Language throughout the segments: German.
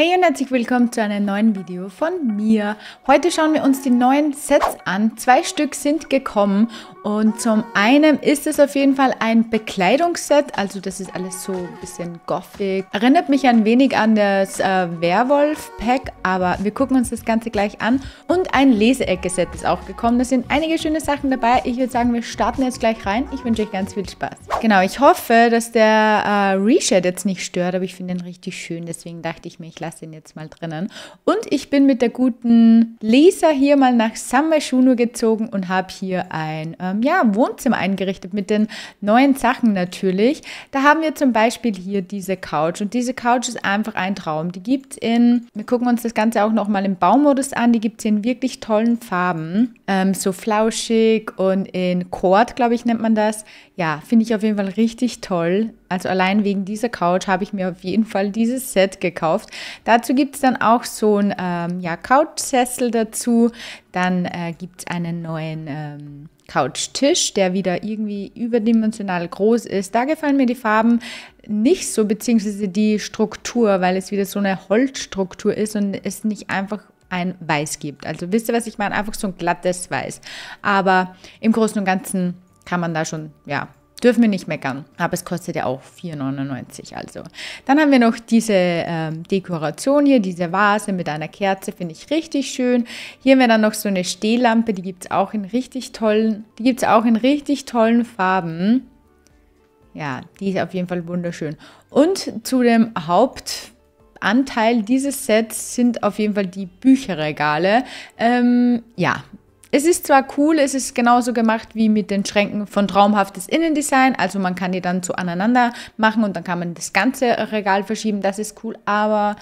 Hey und herzlich willkommen zu einem neuen Video von mir. Heute schauen wir uns die neuen Sets an. 2 Stück sind gekommen und zum einen ist es auf jeden Fall ein Bekleidungsset. Also das ist alles so ein bisschen gothic. Erinnert mich ein wenig an das Werwolf-Pack, aber wir gucken uns das Ganze gleich an. Und ein Leseecke-Set ist auch gekommen. Da sind einige schöne Sachen dabei. Ich würde sagen, wir starten jetzt gleich rein. Ich wünsche euch ganz viel Spaß. Genau, ich hoffe, dass der Reshade jetzt nicht stört, aber ich finde ihn richtig schön. Deswegen dachte ich mir, ich lasse ihn jetzt mal drinnen. Und ich bin mit der guten Lisa hier mal nach Sammelschuno gezogen und habe hier ein Wohnzimmer eingerichtet mit den neuen Sachen natürlich. Da haben wir zum Beispiel hier diese Couch und diese Couch ist einfach ein Traum. Die gibt es in, wir gucken uns das Ganze auch nochmal im Baumodus an, die gibt es in wirklich tollen Farben. So flauschig und in Kord, glaube ich, nennt man das. Ja, finde ich auf jeden Fall richtig toll. Also allein wegen dieser Couch habe ich mir auf jeden Fall dieses Set gekauft. Dazu gibt es dann auch so einen Couchsessel dazu. Dann gibt es einen neuen Couchtisch, der wieder irgendwie überdimensional groß ist. Da gefallen mir die Farben nicht so, beziehungsweise die Struktur, weil es wieder so eine Holzstruktur ist und es nicht einfach ein Weiß gibt. Also wisst ihr, was ich meine? Einfach so ein glattes Weiß. Aber im Großen und Ganzen kann man da schon, ja, dürfen wir nicht meckern, aber es kostet ja auch 4,99 €. Also. Dann haben wir noch diese Dekoration hier, diese Vase mit einer Kerze, finde ich richtig schön. Hier haben wir dann noch so eine Stehlampe, die gibt es auch in richtig tollen, Farben. Ja, die ist auf jeden Fall wunderschön. Und zu dem Hauptanteil dieses Sets sind auf jeden Fall die Bücherregale. Ja. Es ist zwar cool, es ist genauso gemacht wie mit den Schränken von Traumhaftes Innendesign, also man kann die dann so aneinander machen und dann kann man das ganze Regal verschieben, das ist cool, aber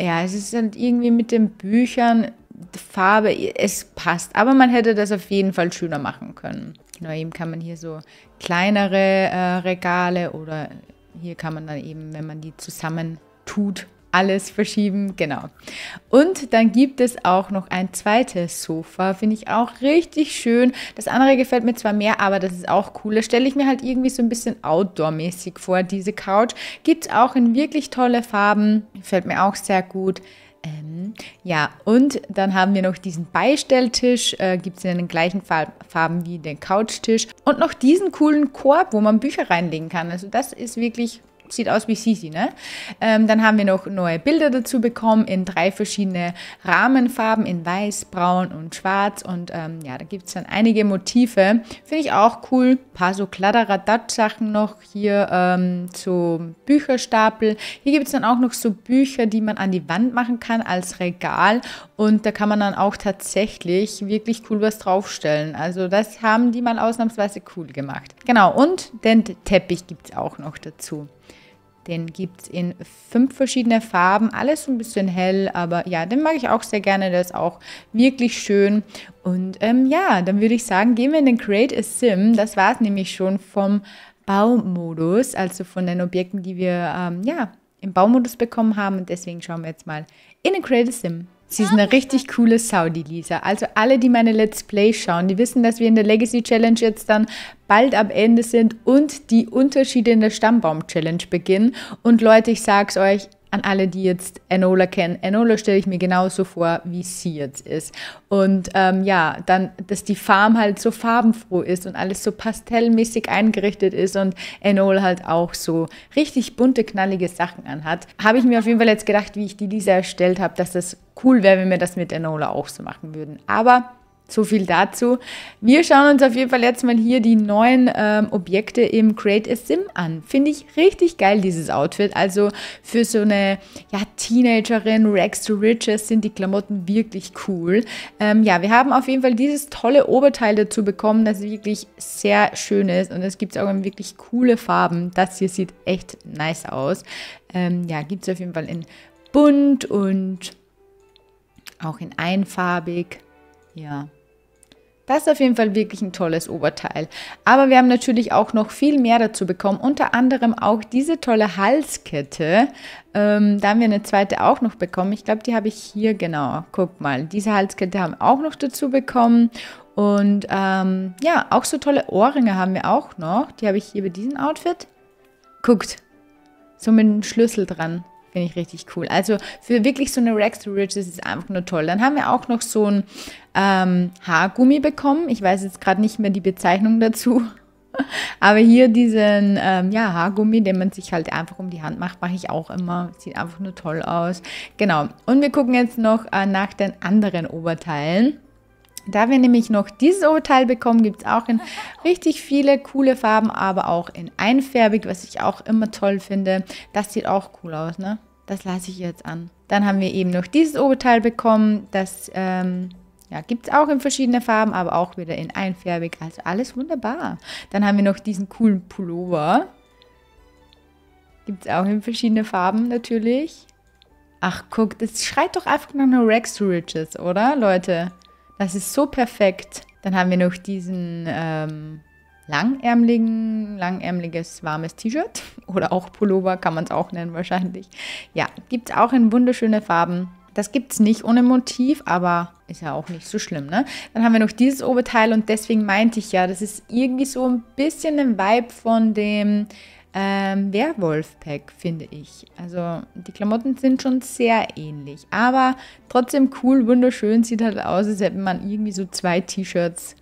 ja, es ist halt irgendwie mit den Büchern, die Farbe, es passt, aber man hätte das auf jeden Fall schöner machen können. Genau, eben kann man hier so kleinere Regale oder hier kann man dann eben, wenn man die zusammen tut, alles verschieben, genau. Und dann gibt es auch noch ein zweites Sofa, finde ich auch richtig schön. Das andere gefällt mir zwar mehr, aber das ist auch cool. Das stelle ich mir halt irgendwie so ein bisschen outdoor-mäßig vor, diese Couch. Gibt es auch in wirklich tolle Farben, gefällt mir auch sehr gut. Ja, und dann haben wir noch diesen Beistelltisch, gibt es in den gleichen Farben wie den Couchtisch. Und noch diesen coolen Korb, wo man Bücher reinlegen kann. Also das ist wirklich... Sieht aus wie CC, ne? Dann haben wir noch neue Bilder dazu bekommen in 3 verschiedene Rahmenfarben, in Weiß, Braun und Schwarz. Und ja, da gibt es dann einige Motive. Finde ich auch cool. Ein paar so Kladderadatsch-Sachen noch hier, so Bücherstapel. Hier gibt es dann auch noch so Bücher, die man an die Wand machen kann als Regal. Und da kann man dann auch tatsächlich wirklich cool was draufstellen. Also das haben die mal ausnahmsweise cool gemacht. Genau, und den Teppich gibt es auch noch dazu. Den gibt es in 5 verschiedene Farben, alles so ein bisschen hell, aber ja, den mag ich auch sehr gerne, der ist auch wirklich schön. Und ja, dann würde ich sagen, gehen wir in den Create a Sim, das war es nämlich schon vom Baumodus, also von den Objekten, die wir ja, im Baumodus bekommen haben und deswegen schauen wir jetzt mal in den Create a Sim. Sie ist eine richtig coole Sau, die Lisa. Also alle, die meine Let's Play schauen, die wissen, dass wir in der Legacy Challenge jetzt dann bald am Ende sind und die Unterschiede in der Stammbaum Challenge beginnen. Und Leute, ich sag's euch, an alle, die jetzt Enola kennen. Enola stelle ich mir genauso vor, wie sie jetzt ist. Und ja, dann, dass die Farm halt so farbenfroh ist und alles so pastellmäßig eingerichtet ist und Enola halt auch so richtig bunte, knallige Sachen anhat, habe ich mir auf jeden Fall jetzt gedacht, wie ich die Lisa erstellt habe, dass das cool wäre, wenn wir das mit Enola auch so machen würden. Aber... so viel dazu. Wir schauen uns auf jeden Fall jetzt mal hier die neuen Objekte im Create a Sim an. Finde ich richtig geil, dieses Outfit. Also für so eine ja, Teenagerin, Rags to Riches, sind die Klamotten wirklich cool. Ja, wir haben auf jeden Fall dieses tolle Oberteil dazu bekommen, das wirklich sehr schön ist. Und es gibt auch wirklich coole Farben. Das hier sieht echt nice aus. Ja, gibt es auf jeden Fall in bunt und auch in einfarbig. Ja, das ist auf jeden Fall wirklich ein tolles Oberteil. Aber wir haben natürlich auch noch viel mehr dazu bekommen, unter anderem auch diese tolle Halskette. Da haben wir eine zweite auch noch bekommen. Ich glaube, die habe ich hier, genau, guck mal. Diese Halskette haben wir auch noch dazu bekommen. Und ja, auch so tolle Ohrringe haben wir auch noch. Die habe ich hier bei diesem Outfit. Guckt, so mit einem Schlüssel dran. Finde ich richtig cool. Also für wirklich so eine Rags to Riches ist einfach nur toll. Dann haben wir auch noch so ein Haargummi bekommen. Ich weiß jetzt gerade nicht mehr die Bezeichnung dazu. Aber hier diesen Haargummi, den man sich halt einfach um die Hand macht, mache ich auch immer. Sieht einfach nur toll aus. Genau. Und wir gucken jetzt noch nach den anderen Oberteilen. Da wir nämlich noch dieses Oberteil bekommen, gibt es auch in richtig viele coole Farben, aber auch in einfärbig, was ich auch immer toll finde. Das sieht auch cool aus, ne? Das lasse ich jetzt an. Dann haben wir eben noch dieses Oberteil bekommen, das gibt es auch in verschiedenen Farben, aber auch wieder in einfärbig. Also alles wunderbar. Dann haben wir noch diesen coolen Pullover. Gibt es auch in verschiedenen Farben natürlich. Ach, guck, das schreit doch einfach nach einer Rags to Riches, oder, Leute? Das ist so perfekt. Dann haben wir noch diesen langärmliges warmes T-Shirt. Oder auch Pullover, kann man es auch nennen wahrscheinlich. Ja, gibt es auch in wunderschöne Farben. Das gibt es nicht ohne Motiv, aber ist ja auch nicht so schlimm, ne? Dann haben wir noch dieses Oberteil und deswegen meinte ich ja, das ist irgendwie so ein bisschen ein Vibe von dem Werwolf-Pack, finde ich. Also die Klamotten sind schon sehr ähnlich, aber trotzdem cool, wunderschön, sieht halt aus, als hätte man irgendwie so zwei T-Shirts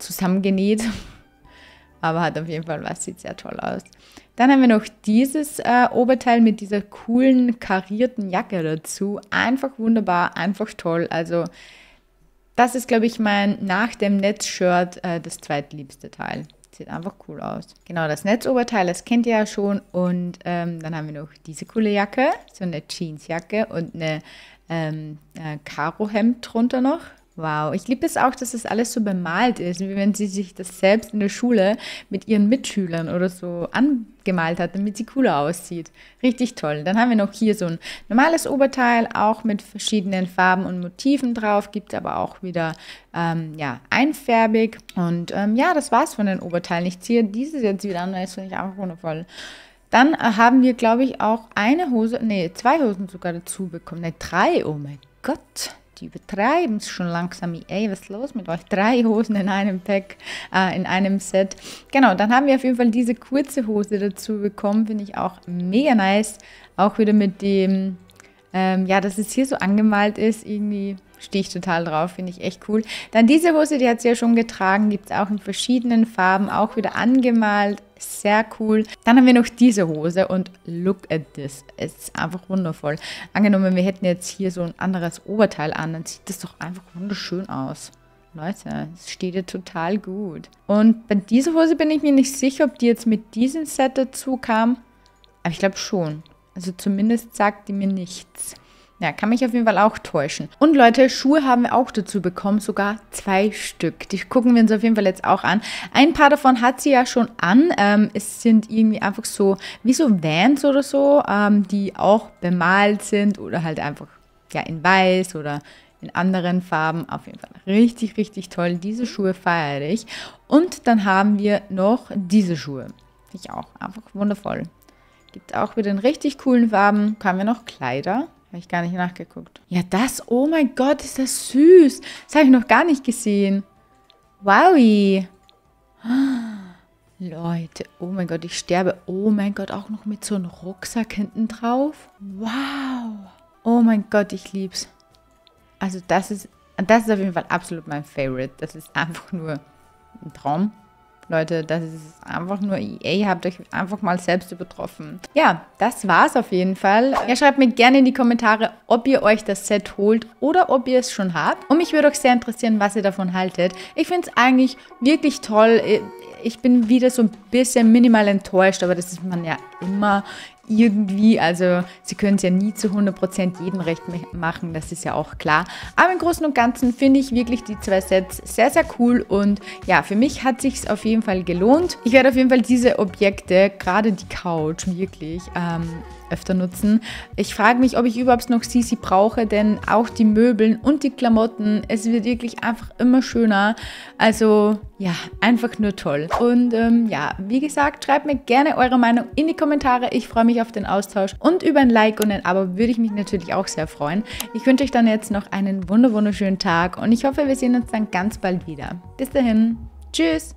zusammengenäht. Aber hat auf jeden Fall was, sieht sehr toll aus. Dann haben wir noch dieses Oberteil mit dieser coolen karierten Jacke dazu. Einfach wunderbar, einfach toll. Also das ist, glaube ich, mein nach dem Netz-Shirt das zweitliebste Teil. Sieht einfach cool aus. Genau, das Netzoberteil, das kennt ihr ja schon. Und dann haben wir noch diese coole Jacke, so eine Jeansjacke und eine Karohemd drunter noch. Wow, ich liebe es auch, dass das alles so bemalt ist, wie wenn sie sich das selbst in der Schule mit ihren Mitschülern oder so angemalt hat, damit sie cooler aussieht. Richtig toll. Dann haben wir noch hier so ein normales Oberteil, auch mit verschiedenen Farben und Motiven drauf, gibt es aber auch wieder einfärbig. Und das war's von den Oberteilen. Ich ziehe dieses jetzt wieder an, weil das finde ich einfach wundervoll. Dann haben wir, glaube ich, auch zwei Hosen sogar dazu bekommen. Ne, drei, oh mein Gott. Die übertreiben es schon langsam. Ey, was ist los mit euch? Drei Hosen in einem Pack, in einem Set. Genau, dann haben wir auf jeden Fall diese kurze Hose dazu bekommen. Finde ich auch mega nice. Auch wieder mit dem, dass es hier so angemalt ist. Irgendwie stehe ich total drauf. Finde ich echt cool. Dann diese Hose, die hat sie ja schon getragen. Gibt es auch in verschiedenen Farben. Auch wieder angemalt. Sehr cool. Dann haben wir noch diese Hose und look at this. Es ist einfach wundervoll. Angenommen, wir hätten jetzt hier so ein anderes Oberteil an, dann sieht das doch einfach wunderschön aus. Leute, es steht dir total gut. Und bei dieser Hose bin ich mir nicht sicher, ob die jetzt mit diesem Set dazu kam. Aber ich glaube schon. Also zumindest sagt die mir nichts. Ja, kann mich auf jeden Fall auch täuschen. Und Leute, Schuhe haben wir auch dazu bekommen, sogar 2 Stück. Die gucken wir uns auf jeden Fall jetzt auch an. Ein paar davon hat sie ja schon an. Es sind irgendwie einfach so, wie so Vans oder so, die auch bemalt sind oder halt einfach in weiß oder in anderen Farben. Auf jeden Fall richtig, richtig toll. Diese Schuhe feiere ich. Und dann haben wir noch diese Schuhe. Finde ich auch einfach wundervoll. Gibt auch wieder in richtig coolen Farben. Haben wir noch Kleider. Habe ich gar nicht nachgeguckt. Ja, das, oh mein Gott, ist das süß. Das habe ich noch gar nicht gesehen. Wowie. Leute, oh mein Gott, ich sterbe. Oh mein Gott, auch noch mit so einem Rucksack hinten drauf. Wow. Oh mein Gott, ich lieb's. Also das ist auf jeden Fall absolut mein Favorite. Das ist einfach nur ein Traum. Leute, das ist einfach nur EA, habt euch einfach mal selbst übertroffen. Ja, das war's auf jeden Fall. Ja, schreibt mir gerne in die Kommentare, ob ihr euch das Set holt oder ob ihr es schon habt. Und mich würde auch sehr interessieren, was ihr davon haltet. Ich finde es eigentlich wirklich toll. Ich bin wieder so ein bisschen minimal enttäuscht, aber das ist man ja immer irgendwie, also sie können es ja nie zu 100% jedem recht machen, das ist ja auch klar. Aber im Großen und Ganzen finde ich wirklich die 2 Sets sehr, sehr cool und ja, für mich hat sich's auf jeden Fall gelohnt. Ich werde auf jeden Fall diese Objekte, gerade die Couch, wirklich öfter nutzen. Ich frage mich, ob ich überhaupt noch CC brauche, denn auch die Möbeln und die Klamotten, es wird wirklich einfach immer schöner. Also ja, einfach nur toll. Und wie gesagt, schreibt mir gerne eure Meinung in die Kommentare. Ich freue mich auf den Austausch und über ein Like und ein Abo würde ich mich natürlich auch sehr freuen. Ich wünsche euch dann jetzt noch einen wunderschönen Tag und ich hoffe, wir sehen uns dann ganz bald wieder. Bis dahin, tschüss!